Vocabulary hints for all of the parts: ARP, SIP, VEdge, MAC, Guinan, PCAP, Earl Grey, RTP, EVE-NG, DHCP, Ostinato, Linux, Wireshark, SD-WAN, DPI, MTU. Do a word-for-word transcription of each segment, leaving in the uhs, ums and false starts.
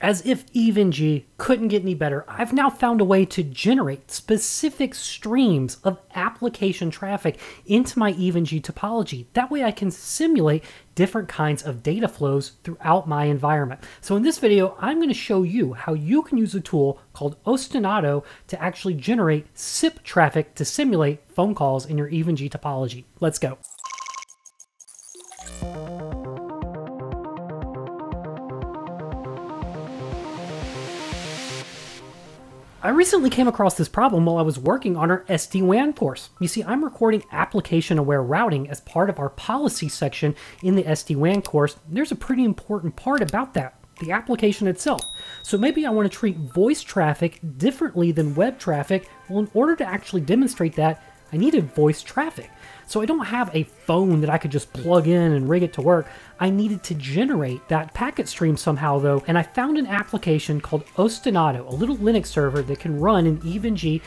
As if EVE N G couldn't get any better, I've now found a way to generate specific streams of application traffic into my EVE N G topology. That way I can simulate different kinds of data flows throughout my environment. So in this video, I'm going to show you how you can use a tool called Ostinato to actually generate S I P traffic to simulate phone calls in your EVE N G topology. Let's go. I recently came across this problem while I was working on our S D WAN course. You see, I'm recording application-aware routing as part of our policy section in the S D WAN course. There's a pretty important part about that, the application itself. So maybe I want to treat voice traffic differently than web traffic. Well, in order to actually demonstrate that, I needed voice traffic. So I don't have a phone that I could just plug in and rig it to work. I needed to generate that packet stream somehow though, and I found an application called Ostinato, a little Linux server that can run in EVE N G,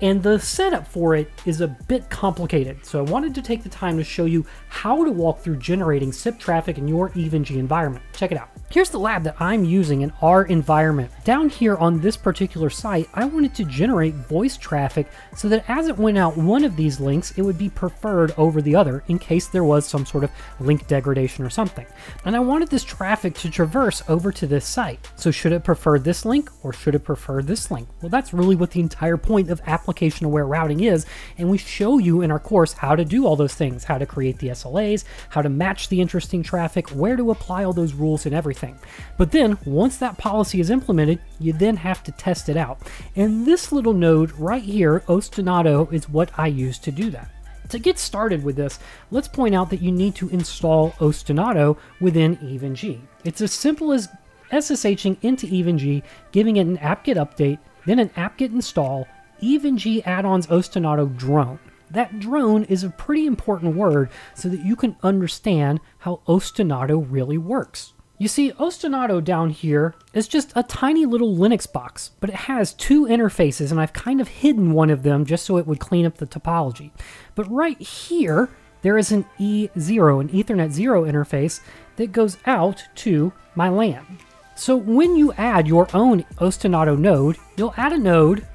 and the setup for it is a bit complicated. So I wanted to take the time to show you how to walk through generating S I P traffic in your EVE N G environment. Check it out. Here's the lab that I'm using in our environment. Down here on this particular site, I wanted to generate voice traffic so that as it went out one of these links, it would be preferred over the other in case there was some sort of link degradation or something. And I wanted this traffic to traverse over to this site. So should it prefer this link or should it prefer this link? Well, that's really what the entire point of application aware routing is. And we show you in our course how to do all those things, how to create the S L As, how to match the interesting traffic, where to apply all those rules and everything. Thing. But then once that policy is implemented, you then have to test it out. And this little node right here, Ostinato, is what I use to do that. To get started with this, let's point out that you need to install Ostinato within EVE N G. It's as simple as S S H ing into EVE N G, giving it an apt-get update, then an apt-get install, EVE N G add-ons Ostinato drone. That drone is a pretty important word so that you can understand how Ostinato really works. You see, Ostinato down here is just a tiny little Linux box, but it has two interfaces, and I've kind of hidden one of them just so it would clean up the topology. But right here, there is an E zero, an Ethernet zero interface that goes out to my LAN. So when you add your own Ostinato node, you'll add a node,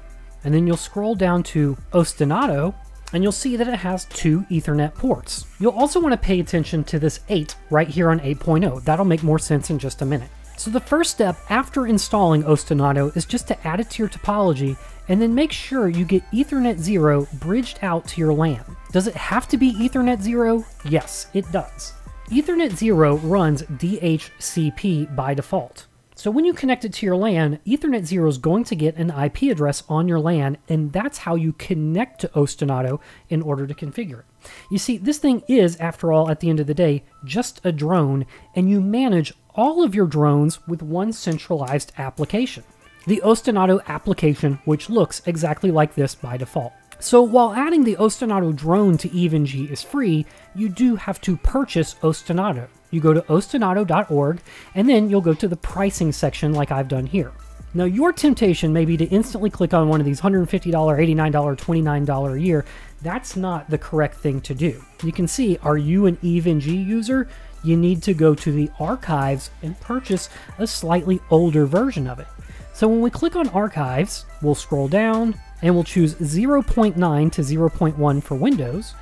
and then you'll scroll down to Ostinato, and you'll see that it has two Ethernet ports. You'll also want to pay attention to this eight right here on eight point oh. That'll make more sense in just a minute. So the first step after installing Ostinato is just to add it to your topology and then make sure you get Ethernet zero bridged out to your LAN. Does it have to be Ethernet zero? Yes, it does. Ethernet zero runs D H C P by default. So when you connect it to your LAN, Ethernet zero is going to get an I P address on your LAN, and that's how you connect to Ostinato in order to configure it. You see, this thing is, after all, at the end of the day, just a drone, and you manage all of your drones with one centralized application, the Ostinato application, which looks exactly like this by default. So while adding the Ostinato drone to EVE N G is free, you do have to purchase Ostinato. You go to ostinato dot org, and then you'll go to the pricing section like I've done here. Now, your temptation may be to instantly click on one of these one hundred fifty dollars, eighty-nine dollars, twenty-nine dollars a year. That's not the correct thing to do. You can see, are you an EVE N G user? You need to go to the archives and purchase a slightly older version of it. So when we click on archives, we'll scroll down, and we'll choose zero point nine to zero point one for Windows.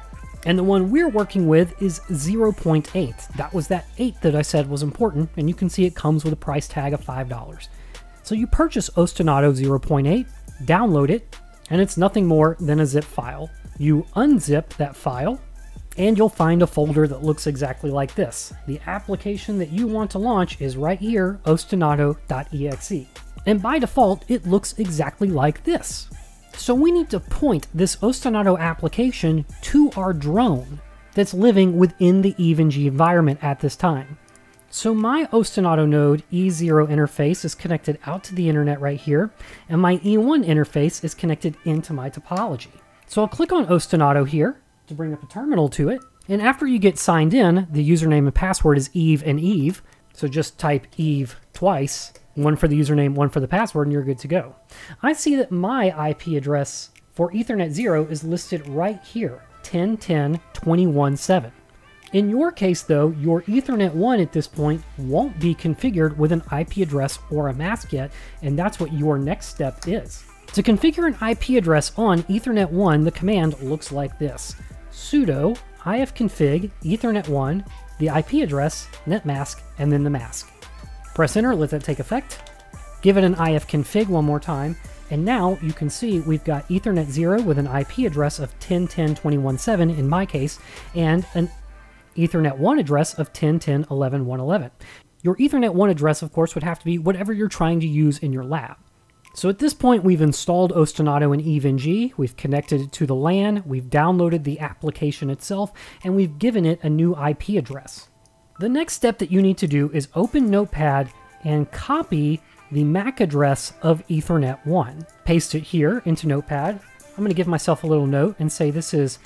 And the one we're working with is zero point eight. That was that eight that I said was important, and you can see it comes with a price tag of five dollars. So you purchase Ostinato zero point eight, download it, and it's nothing more than a zip file. You unzip that file, and you'll find a folder that looks exactly like this. The application that you want to launch is right here, ostinato dot E X E. And by default, it looks exactly like this. So we need to point this Ostinato application to our drone that's living within the EVE N G environment at this time. So my Ostinato node E zero interface is connected out to the internet right here, and my E one interface is connected into my topology. So I'll click on Ostinato here to bring up a terminal to it, and after you get signed in, the username and password is Eve and Eve, so just type Eve twice, one for the username, one for the password, and you're good to go. I see that my I P address for Ethernet zero is listed right here, ten ten twenty-one seven. In your case though, your Ethernet one at this point won't be configured with an I P address or a mask yet, and that's what your next step is. To configure an I P address on Ethernet one, the command looks like this. Sudo ifconfig Ethernet one, the I P address, netmask, and then the mask. Press enter, let that take effect. Give it an ifconfig one more time, and now you can see we've got Ethernet zero with an I P address of ten dot ten dot twenty-one dot seven in my case, and an Ethernet one address of ten dot ten dot eleven dot one eleven. Your Ethernet one address, of course, would have to be whatever you're trying to use in your lab. So at this point, we've installed Ostinato and EVE N G, we've connected it to the LAN, we've downloaded the application itself, and we've given it a new I P address. The next step that you need to do is open Notepad and copy the MAC address of Ethernet one. Paste it here into Notepad. I'm going to give myself a little note and say this is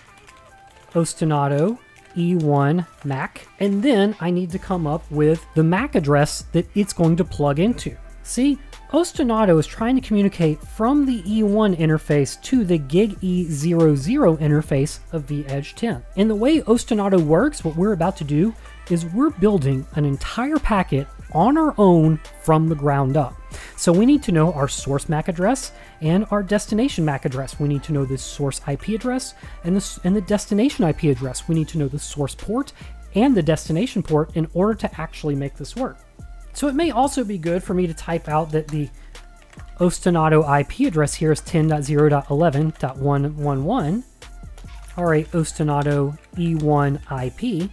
Ostinato E one MAC, and then I need to come up with the MAC address that it's going to plug into. See? Ostinato is trying to communicate from the E one interface to the gig E zero zero interface of VEdge ten. And the way Ostinato works, what we're about to do, is we're building an entire packet on our own from the ground up. So we need to know our source MAC address and our destination MAC address. We need to know the source I P address and the, and the destination I P address. We need to know the source port and the destination port in order to actually make this work. So it may also be good for me to type out that the Ostinato I P address here is ten dot zero dot eleven dot one eleven, R A Ostinato E one I P.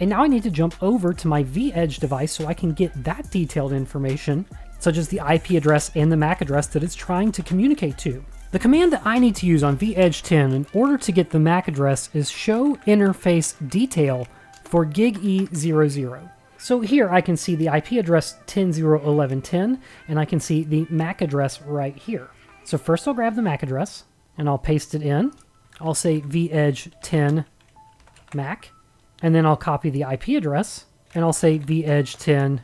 And now I need to jump over to my VEdge device so I can get that detailed information, such as the I P address and the MAC address that it's trying to communicate to. The command that I need to use on VEdge ten in order to get the MAC address is show interface detail for gig E zero zero. So here I can see the I P address ten dot zero dot eleven dot ten, and I can see the MAC address right here. So first I'll grab the MAC address and I'll paste it in. I'll say VEdge ten MAC, and then I'll copy the I P address and I'll say VEdge ten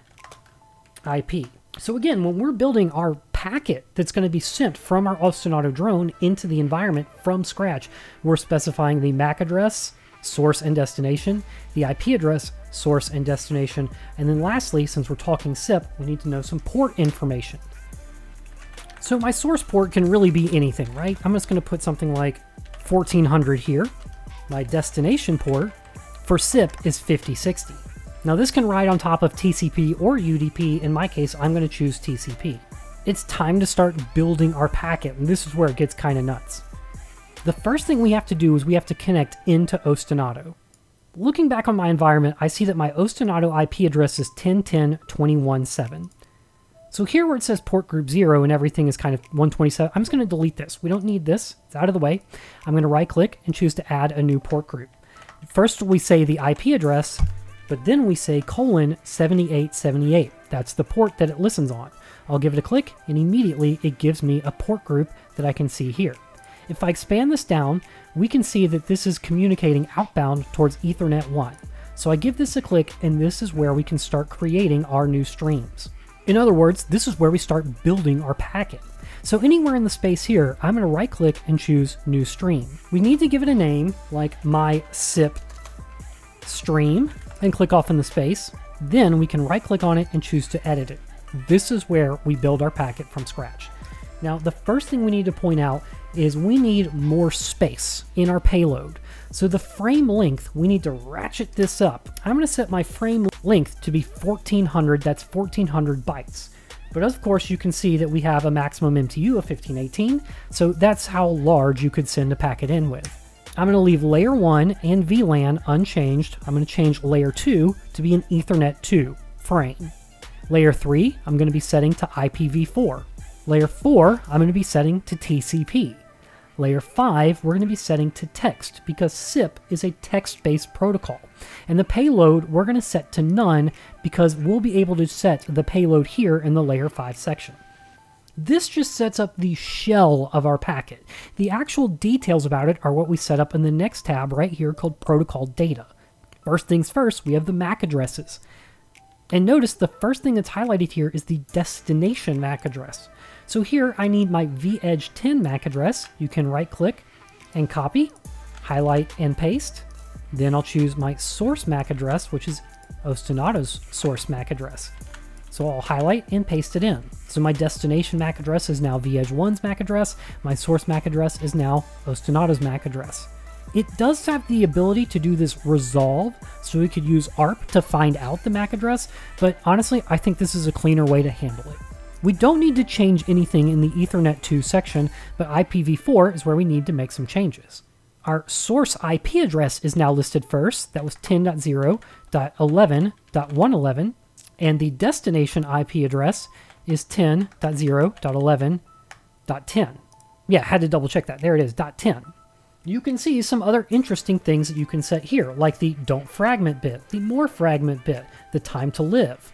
I P. So again, when we're building our packet that's going to be sent from our Ostinato drone into the environment from scratch, we're specifying the MAC address, source and destination, the I P address, source and destination, and then lastly, since we're talking S I P, we need to know some port information. So my source port can really be anything, right? I'm just going to put something like fourteen hundred here. My destination port for S I P is fifty sixty. Now this can ride on top of T C P or U D P. In my case, I'm going to choose T C P. It's time to start building our packet, and this is where it gets kind of nuts. The first thing we have to do is we have to connect into Ostinato. Looking back on my environment, I see that my Ostinato I P address is ten dot ten dot twenty-one dot seven. So here where it says port group zero and everything is kind of one twenty-seven, I'm just going to delete this. We don't need this. It's out of the way. I'm going to right click and choose to add a new port group. First we say the I P address, but then we say colon seventy-eight seventy-eight. That's the port that it listens on. I'll give it a click and immediately it gives me a port group that I can see here. If I expand this down, we can see that this is communicating outbound towards Ethernet one. So I give this a click, and this is where we can start creating our new streams. In other words, this is where we start building our packet. So anywhere in the space here, I'm going to right click and choose new stream. We need to give it a name like my S I P stream and click off in the space. Then we can right click on it and choose to edit it. This is where we build our packet from scratch. Now, the first thing we need to point out is we need more space in our payload. So the frame length, we need to ratchet this up. I'm going to set my frame length to be fourteen hundred, that's fourteen hundred bytes. But of course, you can see that we have a maximum M T U of fifteen eighteen, so that's how large you could send a packet in with. I'm going to leave layer one and V LAN unchanged. I'm going to change layer two to be an Ethernet two frame. Layer three, I'm going to be setting to I P v four. Layer four, I'm going to be setting to T C P. Layer five, we're going to be setting to text because S I P is a text-based protocol. And the payload, we're going to set to none because we'll be able to set the payload here in the layer five section. This just sets up the shell of our packet. The actual details about it are what we set up in the next tab right here called protocol data. First things first, we have the MAC addresses. And notice the first thing that's highlighted here is the destination MAC address. So here I need my VEdge ten MAC address. You can right click and copy, highlight and paste. Then I'll choose my source M A C address, which is Ostinato's source M A C address. So I'll highlight and paste it in. So my destination M A C address is now VEdge one's M A C address. My source M A C address is now Ostinato's M A C address. It does have the ability to do this resolve, so we could use A R P to find out the M A C address, but honestly, I think this is a cleaner way to handle it. We don't need to change anything in the Ethernet two section, but I P v four is where we need to make some changes. Our source I P address is now listed first. That was ten dot zero dot eleven dot one eleven, and the destination I P address is ten dot zero dot eleven dot ten. Yeah, had to double check that. There it is, dot ten. You can see some other interesting things that you can set here, like the don't fragment bit, the more fragment bit, the time to live.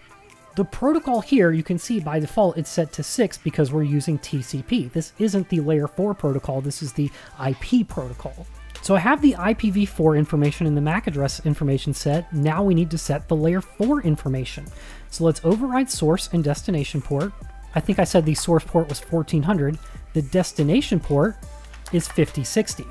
The protocol here, you can see by default it's set to six because we're using T C P. This isn't the layer four protocol, this is the I P protocol. So I have the I P v four information and the M A C address information set. Now we need to set the layer four information. So let's override source and destination port. I think I said the source port was fourteen hundred. The destination port is fifty sixty.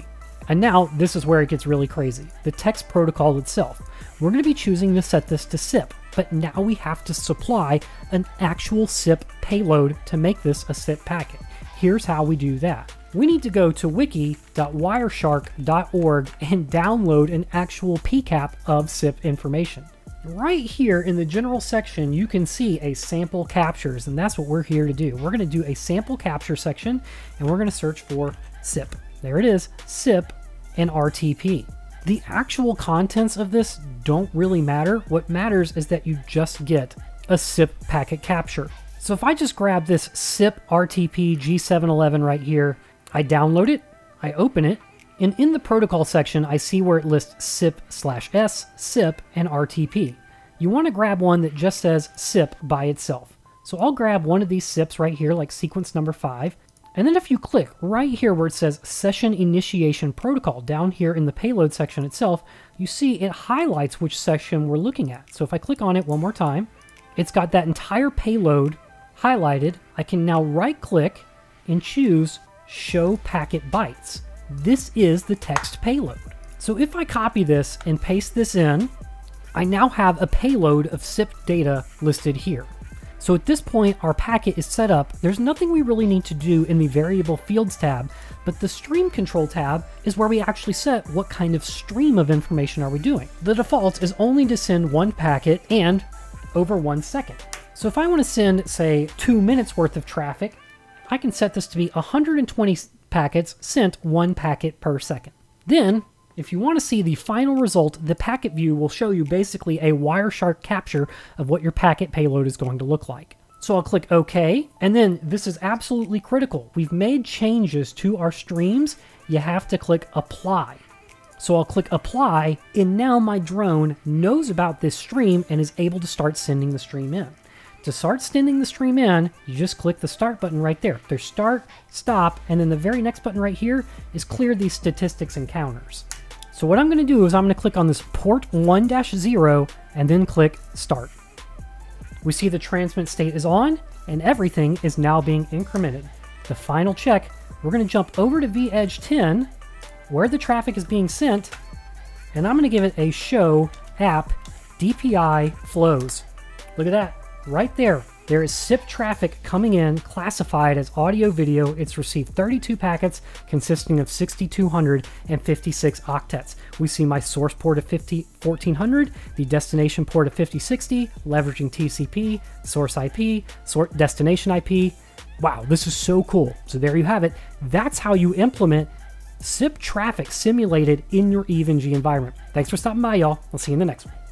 And now this is where it gets really crazy, the text protocol itself. We're going to be choosing to set this to S I P, but now we have to supply an actual S I P payload to make this a S I P packet. Here's how we do that. We need to go to wiki dot wireshark dot org and download an actual P CAP of S I P information. Right here in the general section, you can see a sample captures, and that's what we're here to do. We're going to do a sample capture section, and we're going to search for S I P. There it is, S I P and R T P. The actual contents of this don't really matter. What matters is that you just get a S I P packet capture. So if I just grab this S I P R T P G seven eleven right here, I download it, I open it, and in the protocol section, I see where it lists S I P slash S, S I P, and R T P. You want to grab one that just says S I P by itself. So I'll grab one of these S I Ps right here, like sequence number five. And then if you click right here where it says Session Initiation Protocol, down here in the payload section itself, you see it highlights which session we're looking at. So if I click on it one more time, it's got that entire payload highlighted. I can now right click and choose Show Packet Bytes. This is the text payload. So if I copy this and paste this in, I now have a payload of S I P data listed here. So at this point, our packet is set up. There's nothing we really need to do in the variable fields tab, but the stream control tab is where we actually set what kind of stream of information are we doing. The default is only to send one packet and over one second. So if I want to send, say, two minutes worth of traffic, I can set this to be one hundred twenty packets sent one packet per second. Then, if you want to see the final result, the packet view will show you basically a Wireshark capture of what your packet payload is going to look like. So I'll click OK, and then this is absolutely critical. We've made changes to our streams. You have to click Apply. So I'll click Apply, and now my drone knows about this stream and is able to start sending the stream in. To start sending the stream in, you just click the start button right there. There's start, stop, and then the very next button right here is clear these statistics and counters. So what I'm going to do is I'm going to click on this port one dash zero and then click start. We see the transmit state is on and everything is now being incremented. The final check, we're going to jump over to VEdge ten where the traffic is being sent, and I'm going to give it a show app D P I flows. Look at that right there. There is S I P traffic coming in, classified as audio video. It's received thirty-two packets consisting of sixty-two hundred fifty-six octets. We see my source port of fourteen hundred, the destination port of fifty sixty, leveraging T C P, source I P, sort destination I P. Wow, this is so cool. So there you have it. That's how you implement S I P traffic simulated in your EVE N G environment. Thanks for stopping by, y'all. I'll see you in the next one.